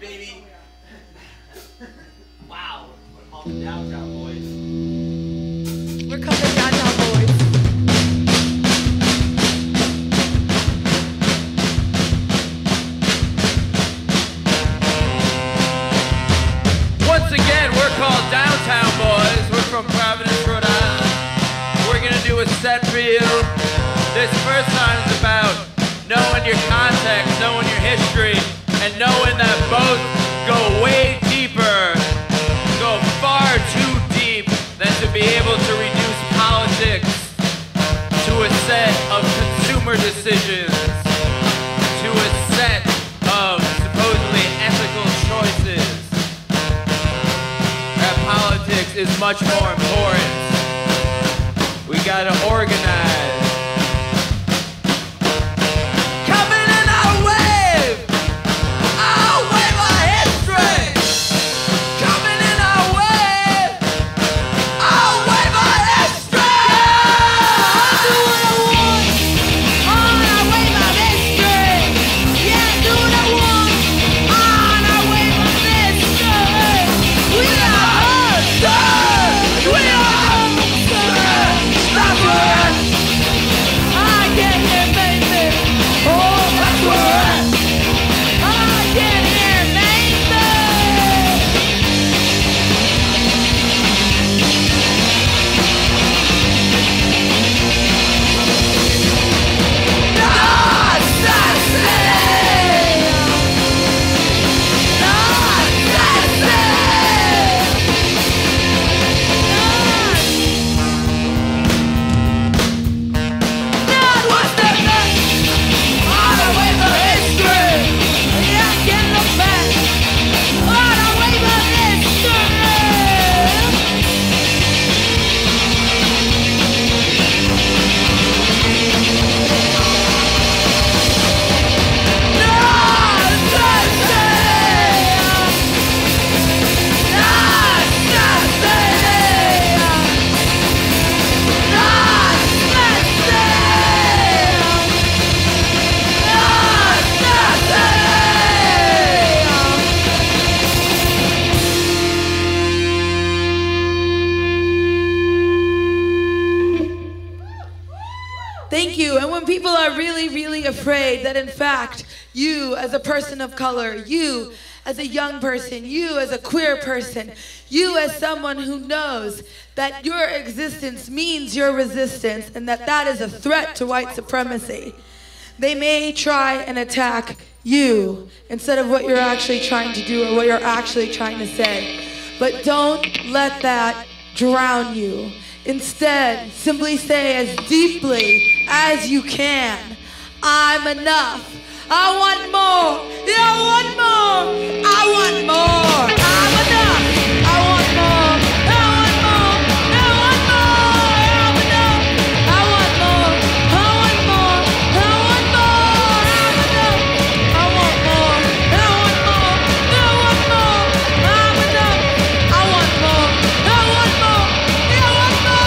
baby. Wow. We're called the Downtown Boys. We're called the Downtown Boys. Once again, we're called Downtown Boys. We're from Providence, Rhode Island. We're going to do a set for you. This first time is about knowing your context, knowing your history, and knowing that both go way deeper, go far too deep than to be able to reduce politics to a set of consumer decisions, to a set of supposedly ethical choices. That politics is much more important. We gotta organize. Afraid that in fact you as a person of color, you as a young person, you as a queer person, you as someone who knows that your existence means your resistance and that that is a threat to white supremacy. They may try and attack you instead of what you're actually trying to do or what you're actually trying to say. But don't let that drown you. Instead, simply say as deeply as you can, I'm enough. I want more. Yeah, I want more. I want more. I'm enough. I want more. I want more. I want more. I'm enough. I want more. I want more. I want more. I'm enough. I want more. I want more. I want more. I'm enough. I want more. I want more. Yeah, I want more.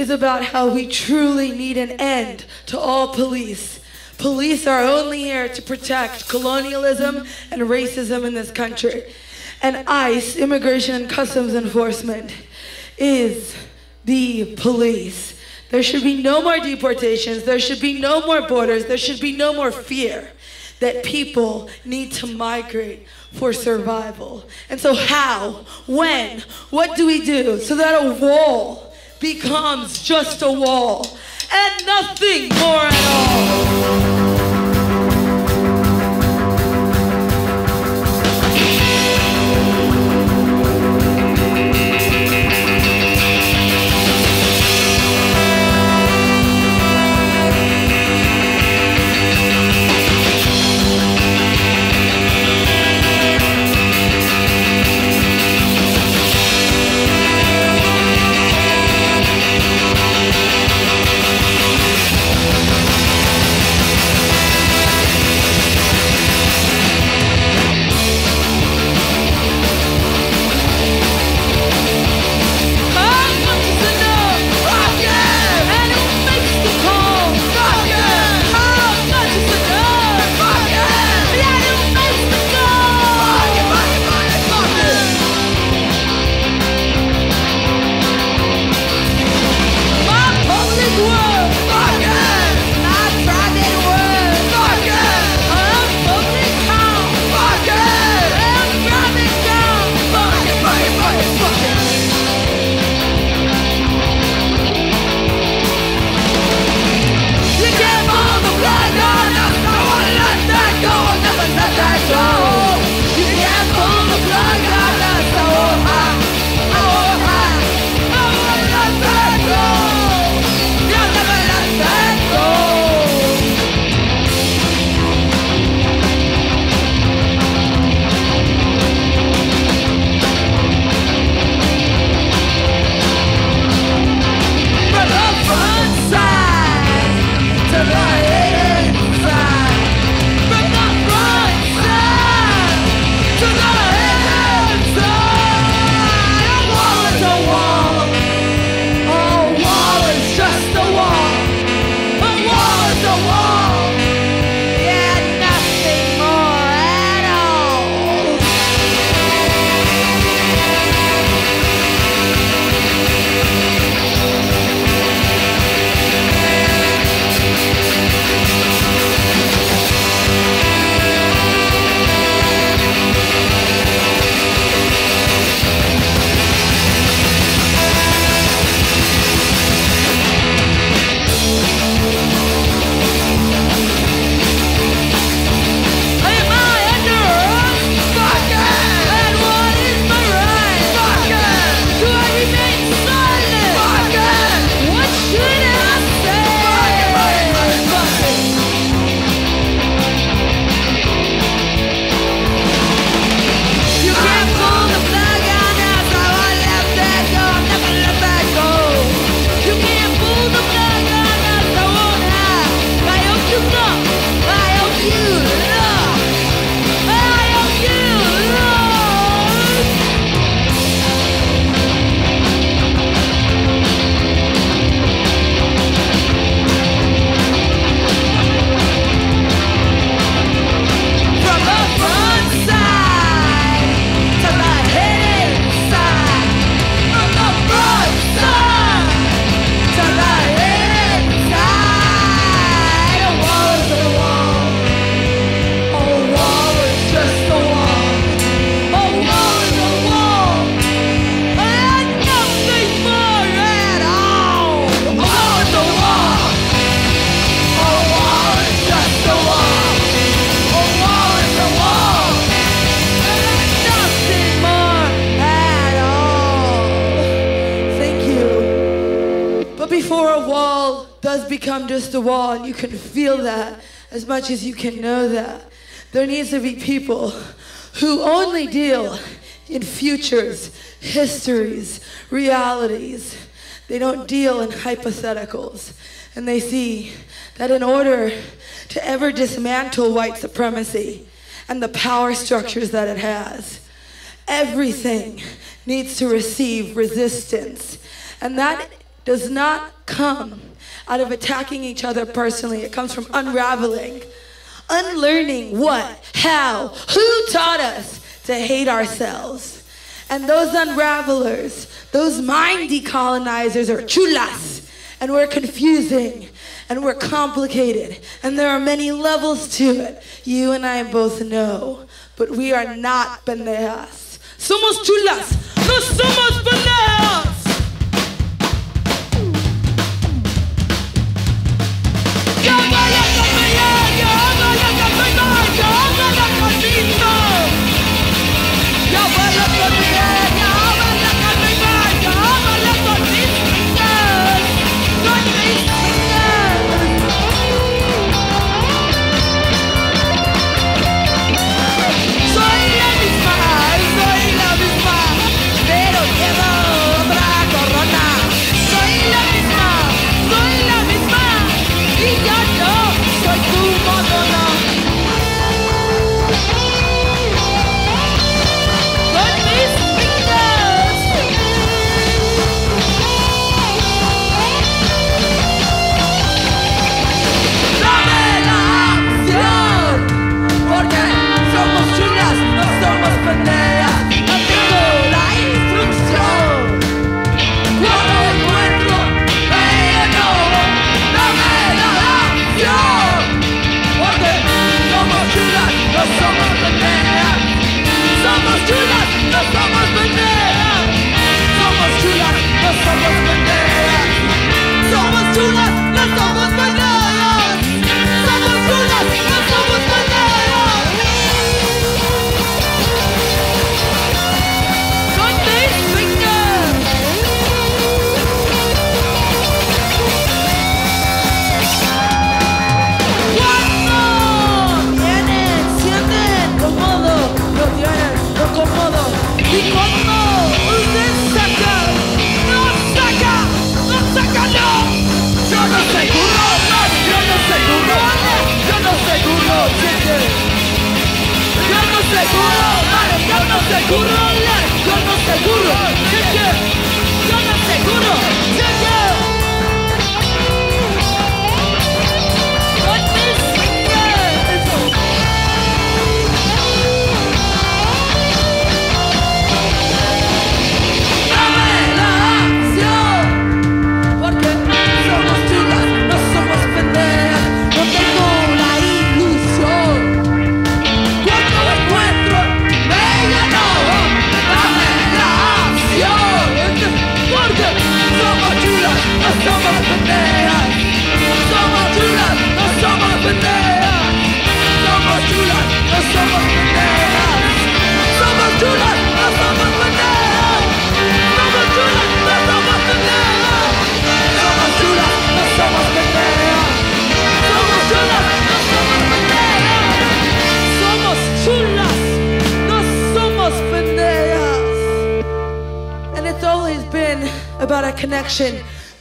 is about how we truly need an end to all police. Police are only here to protect colonialism and racism in this country. And ICE, Immigration and Customs Enforcement, is the police. There should be no more deportations. There should be no more borders. There should be no more fear that people need to migrate for survival. And so how, when, what do we do so that a wall becomes just a wall and nothing more at all? Just a wall, and you can feel that as much as you can know that. There needs to be people who only deal in futures, histories, realities. They don't deal in hypotheticals. And they see that in order to ever dismantle white supremacy and the power structures that it has, everything needs to receive resistance. And that does not come out of attacking each other personally. It comes from unraveling, unlearning what, how, who taught us to hate ourselves. And those unravelers, those mind decolonizers are chulas, and we're confusing, and we're complicated, and there are many levels to it. You and I both know, but we are not pendejas. Somos chulas, no somos pendejas!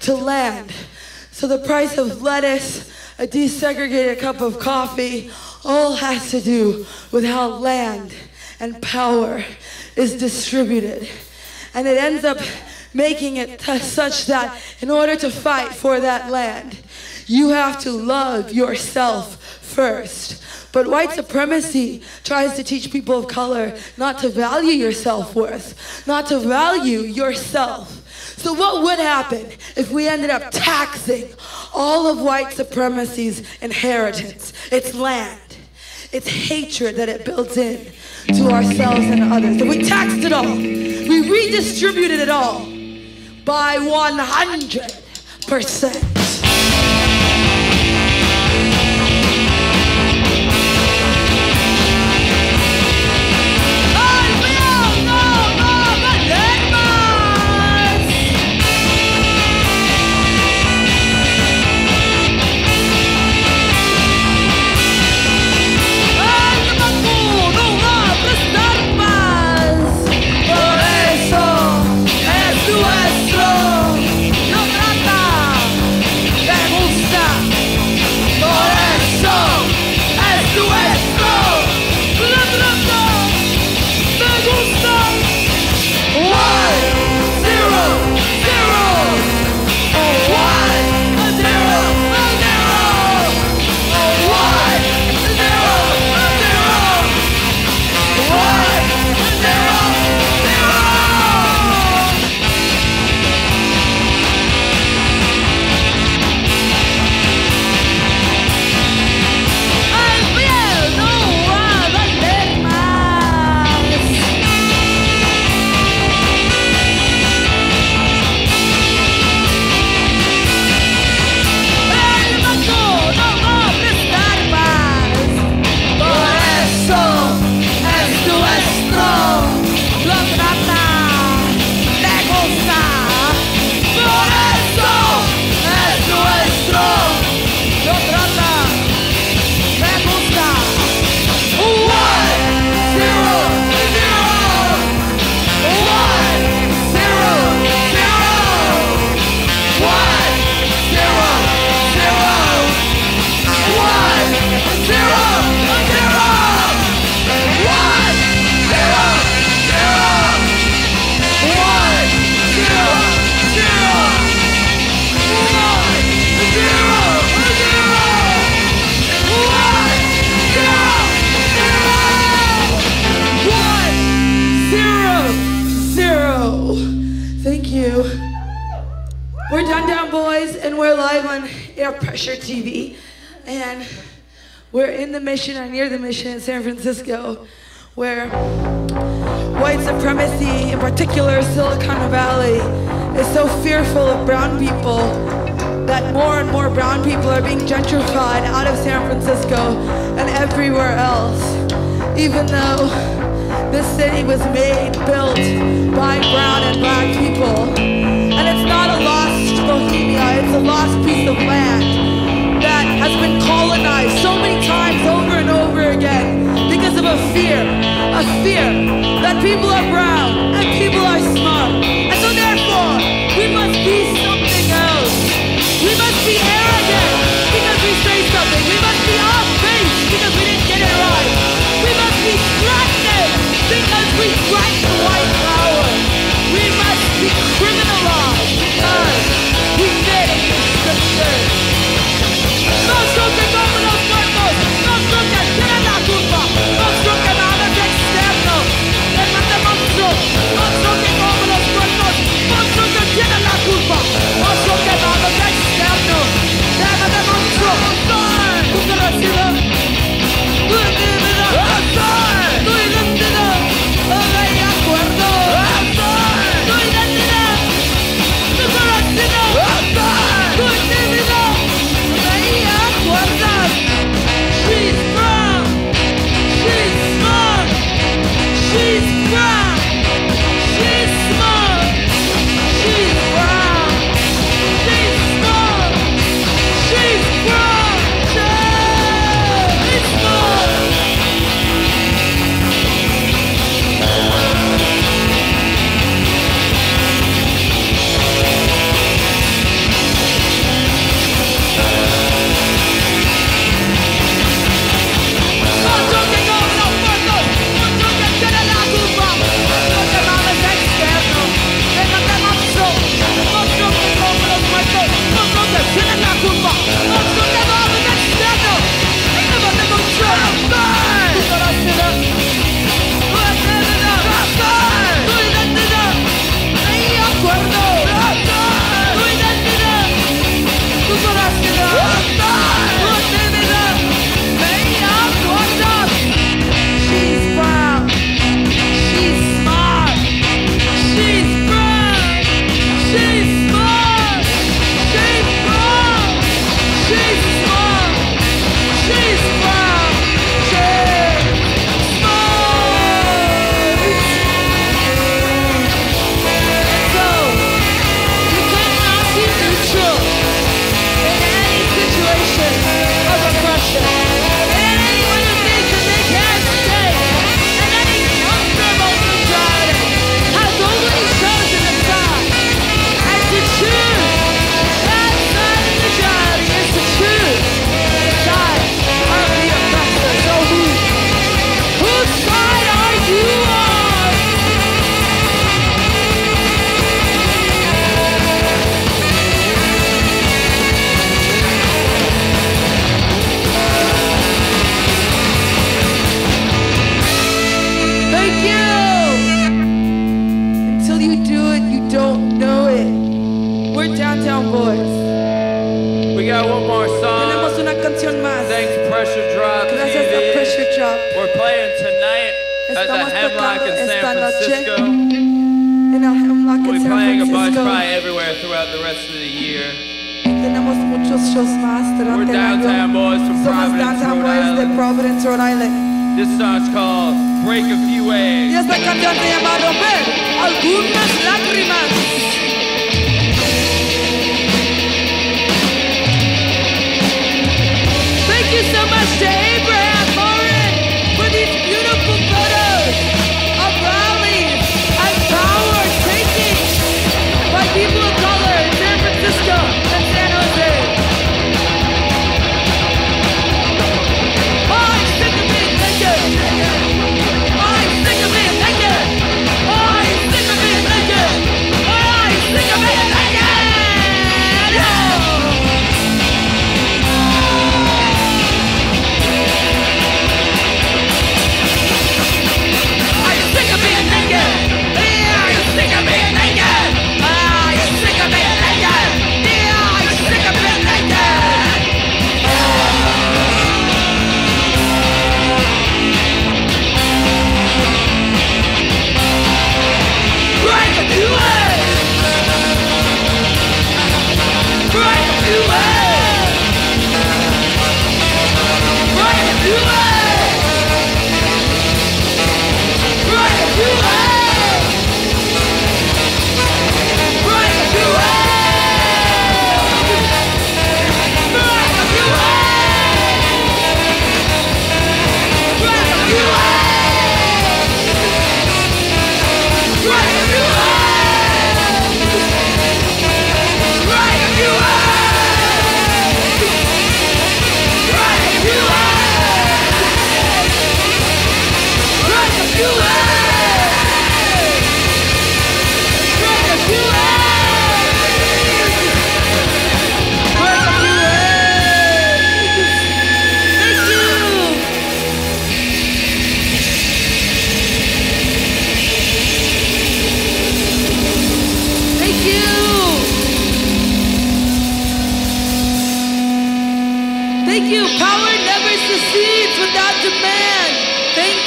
To land. So the price of lettuce, a desegregated cup of coffee, all has to do with how land and power is distributed. And it ends up making it such that in order to fight for that land, you have to love yourself first. But white supremacy tries to teach people of color not to value your self-worth, not to value yourself. So what would happen if we ended up taxing all of white supremacy's inheritance, its land, its hatred that it builds in to ourselves and others? If we taxed it all, we redistributed it all by 100%. we're live on Air Pressure TV, and we're in the Mission, or near the Mission in San Francisco, where white supremacy, in particular Silicon Valley, is so fearful of brown people that more and more brown people are being gentrified out of San Francisco and everywhere else, even though this city was made, built by brown and black people. And it's not a lost bohemia, it's a lost piece of land that has been colonized so many times over and over again because of a fear that people are brown and people are smart. And so therefore, we must be something else. We must be arrogant because we say something. We must be off-base because we didn't get it right. We must be threatening because we threaten white power. We must be criminalized because we made a description. Nosotros somos los cuerpos, nosotros que tienen la culpa, nosotros que nada es externo. Les matemos nosotros que somos los cuerpos, nosotros que tienen la culpa, nosotros que nada es externo. Thanks, Pressure Drop. Gracias a Pressure Drop. We're playing tonight at the Hemlock in San Francisco. We'll be playing a bunch by everywhere throughout the rest of the year. We're Downtown Boys from Providence, Rhode Island. This song's called Break a Few Waves. Y esta canción se llama Romper Algunas Lágrimas. Thank you so much to Abraham Morin for these beautiful photos of rallies and power takings by people of color in San Francisco and San Jose. Oh, I'm sick of it, thank you. Oh, I'm sick of it, thank you. Oh, I'm sick of it, thank you. Oh, I'm sick of it, thank you. Oh,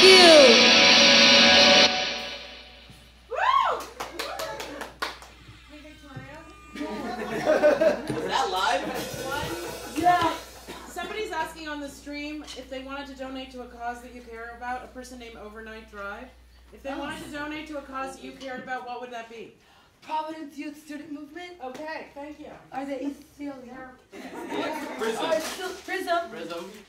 Is that live? Yeah. Somebody's asking on the stream if they wanted to donate to a cause that you care about, a person named Overnight Drive. If they wanted to donate to a cause that you cared about, what would that be? Providence Youth Student Movement. Okay, thank you. Are they still here? Prism. Prism.